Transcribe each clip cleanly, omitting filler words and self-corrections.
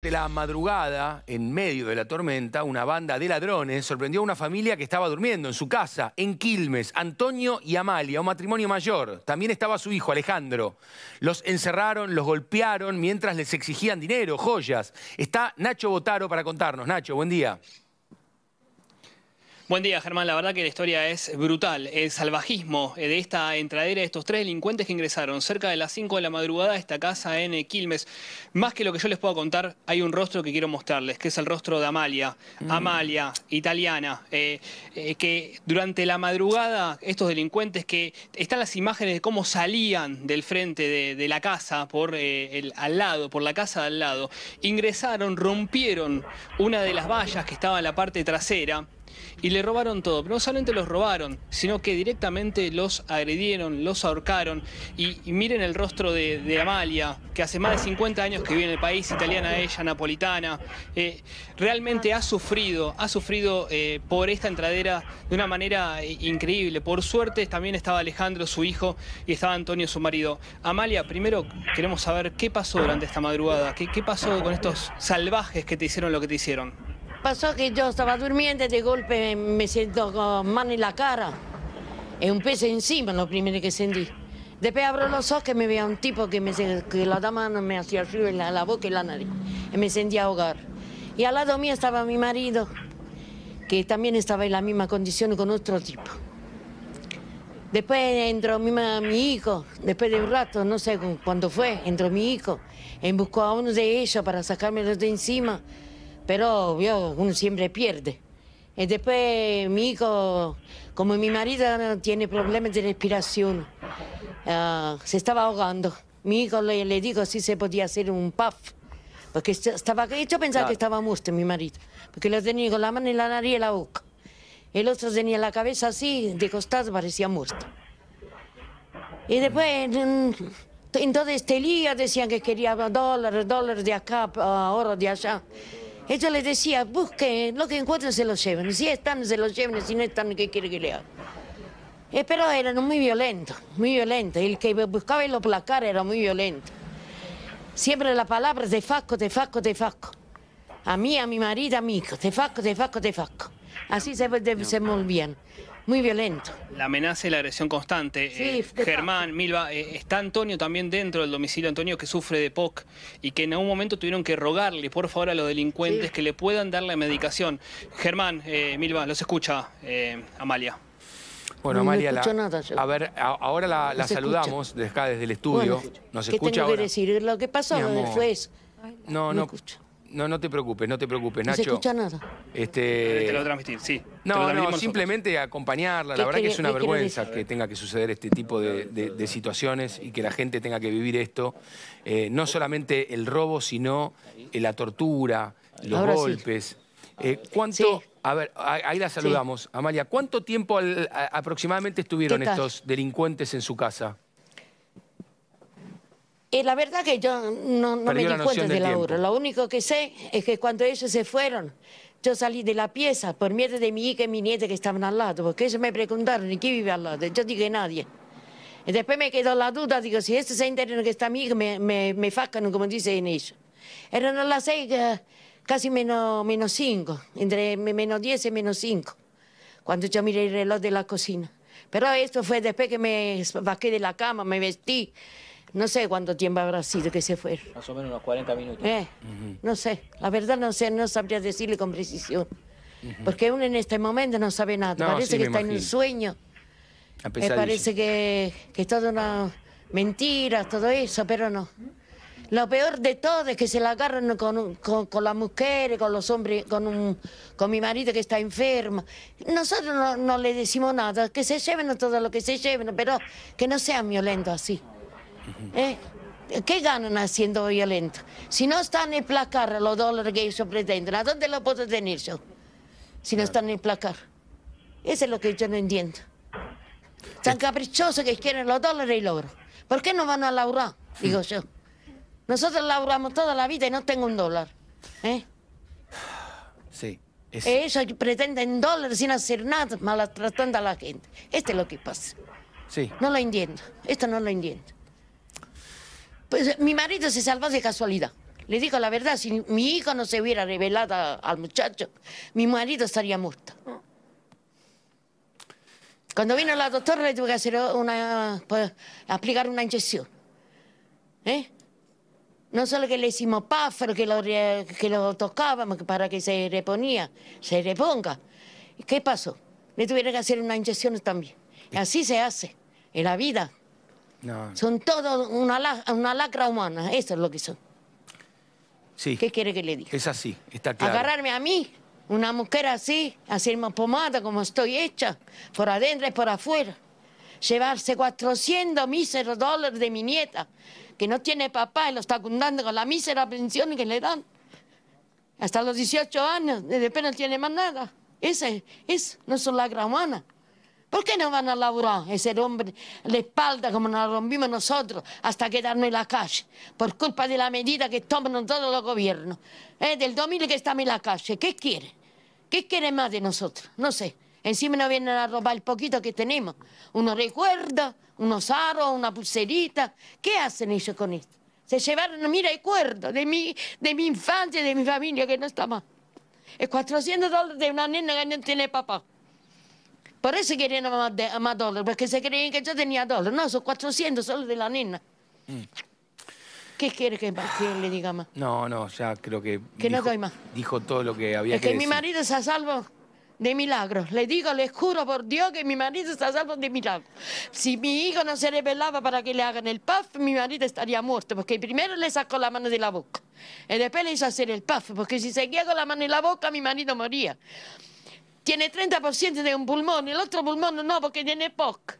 De la madrugada, en medio de la tormenta, una banda de ladrones sorprendió a una familia que estaba durmiendo en su casa, en Quilmes, Antonio y Amalia, un matrimonio mayor. También estaba su hijo, Alejandro. Los encerraron, los golpearon mientras les exigían dinero, joyas. Está Nacho Botaró para contarnos. Nacho, buen día. Buen día, Germán. La verdad que la historia es brutal. El salvajismo de esta entradera de estos tres delincuentes que ingresaron cerca de las 5 de la madrugada a esta casa en Quilmes. Más que lo que yo les puedo contar, hay un rostro que quiero mostrarles, que es el rostro de Amalia. Amalia, italiana, que durante la madrugada estos delincuentes, que están las imágenes de cómo salían del frente de la casa, por la casa de al lado, ingresaron, rompieron una de las vallas que estaba en la parte trasera, y le robaron todo. Pero no solamente los robaron, sino que directamente los agredieron, los ahorcaron. Y miren el rostro de Amalia, que hace más de 50 años que vive en el país, italiana ella, napolitana. Realmente ha sufrido por esta entradera de una manera increíble. Por suerte también estaba Alejandro, su hijo, y estaba Antonio, su marido. Amalia, primero queremos saber qué pasó durante esta madrugada, qué pasó con estos salvajes que te hicieron lo que te hicieron. Pasó que yo estaba durmiendo, de golpe me siento con mano en la cara y un peso encima, lo primero que sentí. Después abro los ojos y me veía un tipo que la dama me hacía arriba en la boca y la nariz. Y me sentía ahogar. Y al lado mío estaba mi marido, que también estaba en la misma condición con otro tipo. Después entró mi hijo, después de un rato, no sé cuándo fue, entró mi hijo y buscó a uno de ellos para sacármelos de encima. Pero yo, uno siempre pierde. Y después mi hijo, como mi marido, tiene problemas de respiración. Se estaba ahogando. Mi hijo le dijo si se podía hacer un puff. Porque estaba, yo pensaba que estaba muerto mi marido. Porque lo tenía con la mano en la nariz y la boca. El otro tenía la cabeza así, de costado, parecía muerto. Y después, en todo este lío, decían que quería dólares de acá, oro de allá. Ella les decía, busquen, lo que encuentren se lo lleven. Si están, se lo lleven, si no están, ¿qué quiere que le haga? Pero eran muy violentos. El que buscaba en los placares era muy violento. Siempre la palabra te fasco, te fasco, te fasco. A mí, a mi marido, a mi hijo, te fasco, te fasco, te fasco. Así se volvían. Muy violento. La amenaza y la agresión constante. Sí, Germán, Milva, está Antonio también dentro del domicilio. Antonio, que sufre de EPOC y que en algún momento tuvieron que rogarle, por favor, a los delincuentes que le puedan dar la medicación. Germán, Milva, los escucha Amalia. Bueno, Amalia, a ver, ahora la saludamos desde acá, desde el estudio. Bueno, ¿nos escucha tengo ahora? Que decir? Lo que pasó fue eso. No escucho. No te preocupes, Nacho. No se escucha nada. Te lo transmitir, sí. No, simplemente acompañarla. La verdad que es una vergüenza que tenga que suceder este tipo de situaciones y que la gente tenga que vivir esto. No solamente el robo, sino la tortura, los golpes. ¿Cuánto? A ver, ahí la saludamos, Amalia. ¿Cuánto tiempo aproximadamente estuvieron estos delincuentes en su casa? La verdad que yo no me di cuenta de la hora. Lo único que sé es que cuando ellos se fueron, yo salí de la pieza por miedo de mi hija y mi nieta que estaban al lado, porque ellos me preguntaron, ¿quién vive al lado? Yo dije, nadie. Y después me quedó la duda, digo, si estos se enteran que está mi hija, me facan, como dicen ellos. Eran las 6, casi menos 5, entre menos 10 y menos 5, cuando yo miré el reloj de la cocina. Pero esto fue después que me bajé de la cama, me vestí. No sé cuánto tiempo habrá sido que se fue. Más o menos unos 40 minutos. No sé, la verdad no sé, no sabría decirle con precisión. Porque uno en este momento no sabe nada. Parece que está en un sueño. Me parece que es toda una mentira, todo eso, pero no. Lo peor de todo es que se la agarran con las mujeres, con los hombres, con mi marido que está enfermo. Nosotros no le decimos nada, que se lleven todo lo que se lleven, pero que no sean violentos así. ¿Qué ganan haciendo violento? Si no están en placar los dólares que ellos pretenden, ¿a dónde lo puedo tener yo? Si no están en placar. Eso es lo que yo no entiendo. Tan caprichosos que quieren los dólares y el oro. ¿Por qué no van a laburar? Digo yo. Nosotros laburamos toda la vida y no tengo un dólar. Sí. Ellos pretenden dólares sin hacer nada, maltratando a la gente. Esto es lo que pasa. Sí. No lo entiendo. Esto no lo entiendo. Pues mi marido se salvó de casualidad. Le digo la verdad, si mi hija no se hubiera revelado al muchacho, mi marido estaría muerto. Cuando vino la doctora le tuve que hacer aplicar una inyección. No solo que le hicimos páfaro, que lo tocábamos para que se reponga. ¿Qué pasó? Le tuvieron que hacer una inyección también. Así se hace en la vida. No. Son todos una lacra humana, eso es lo que son. Sí. ¿Qué quiere que le diga? Es así, está claro. Agarrarme a mí, una mujer así, hacerme pomada como estoy hecha, por adentro y por afuera. Llevarse $400 míseros de mi nieta, que no tiene papá y lo está cundando con la mísera pensión que le dan. Hasta los 18 años, después no tiene más nada. No son lacra humana. ¿Por qué no van a laburar ese hombre la espalda como nos rompimos nosotros hasta quedarnos en la calle? Por culpa de la medida que toman todos los gobiernos. Del 2000 que estamos en la calle. ¿Qué quiere? ¿Qué quiere más de nosotros? No sé. Encima nos vienen a robar el poquito que tenemos. Unos recuerdos, unos aros, una pulserita. ¿Qué hacen ellos con esto? Se llevaron, mira, recuerdos de mi infancia, de mi familia, que no está más. Es $400 de una nena que no tiene papá. Por eso querían más dólares, porque se creían que yo tenía dólares. No, son 400 solo de la nena. Mm. ¿Qué quiere que le diga más? No, no, ya creo que... Que no doy más. Dijo todo lo que había que decir. Es que mi marido está a salvo de milagros. Le digo, les juro por Dios que mi marido está a salvo de milagros. Si mi hijo no se rebelaba para que le hagan el puff, mi marido estaría muerto, porque primero le sacó la mano de la boca. Y después le hizo hacer el puff, porque si seguía con la mano en la boca, mi marido moría. Tiene 30% de un pulmón, el otro pulmón no, porque tiene EPOC.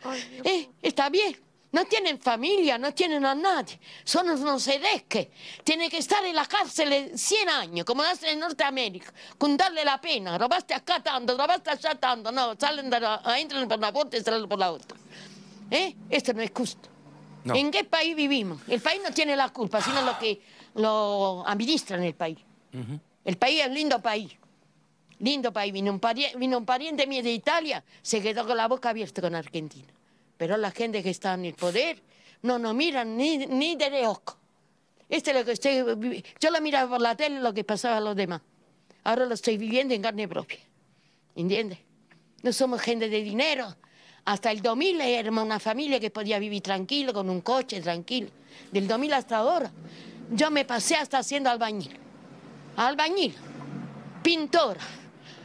Está bien. No tienen familia, no tienen a nadie. Son unos sedesques. Tienen que estar en la cárcel 100 años, como hacen en Norteamérica, con darle la pena. Robaste acá tanto, robaste allá tanto. No, salen entran por una puerta y salen por la otra. Esto no es justo. No. ¿En qué país vivimos? El país no tiene la culpa, sino los que lo administran el país. Uh-huh. El país es un lindo país. Lindo país. Vino un pariente mío de Italia, se quedó con la boca abierta con Argentina. Pero la gente que está en el poder no nos miran ni de reojo. Esto es lo que estoy... Yo lo miraba por la tele, lo que pasaba a los demás. Ahora lo estoy viviendo en carne propia. ¿Entiendes? No somos gente de dinero. Hasta el 2000 éramos una familia que podía vivir tranquilo, con un coche tranquilo. Del 2000 hasta ahora. Yo me pasé hasta siendo albañil. Albañil, pintora,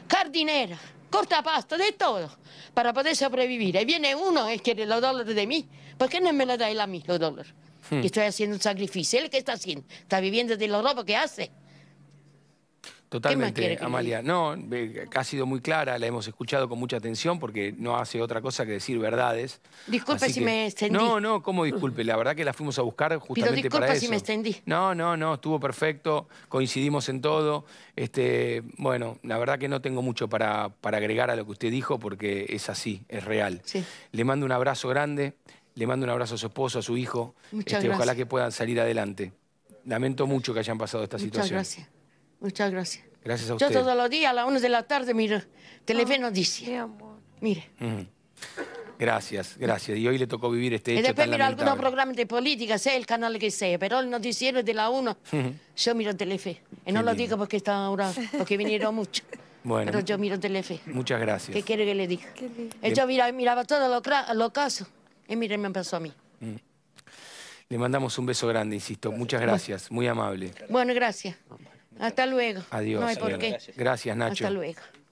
jardinera, cortapasto, de todo, para poder sobrevivir. Y viene uno, quiere los dólares de mí. ¿Por qué no me lo da él a mí, los dólares? Hmm. Que estoy haciendo un sacrificio. ¿Él qué está haciendo? Está viviendo de los robos que hace. Totalmente, Amalia. No, ha sido muy clara, la hemos escuchado con mucha atención porque no hace otra cosa que decir verdades. Disculpe si me extendí. No, no, ¿cómo disculpe? La verdad que la fuimos a buscar justamente para eso. Disculpe si me extendí. No, no, no, estuvo perfecto, coincidimos en todo. Bueno, la verdad que no tengo mucho para agregar a lo que usted dijo porque es así, es real. Sí. Le mando un abrazo grande, le mando un abrazo a su esposo, a su hijo. Muchas gracias. Ojalá que puedan salir adelante. Lamento mucho que hayan pasado esta situación. Muchas gracias. Muchas gracias. Gracias a usted. Yo todos los días a las 1 de la tarde miro Telefe Noticias. Mi amor. Mire. Gracias, gracias. Y hoy le tocó vivir este hecho tan lamentable. Y después miro algunos programas de política, sea el canal que sea, pero el noticiero es de la 1. Yo miro Telefe. Y no lo digo porque está ahora, porque vinieron muchos. Bueno. Pero yo miro Telefe. Muchas gracias. ¿Qué quiere que le diga? Yo miraba todos los casos. Y mire, me pasó a mí. Le mandamos un beso grande, insisto. Gracias. Muchas gracias, muy amable. Bueno, gracias. Hasta luego. Adiós. No hay por qué. Gracias, Nacho. Hasta luego.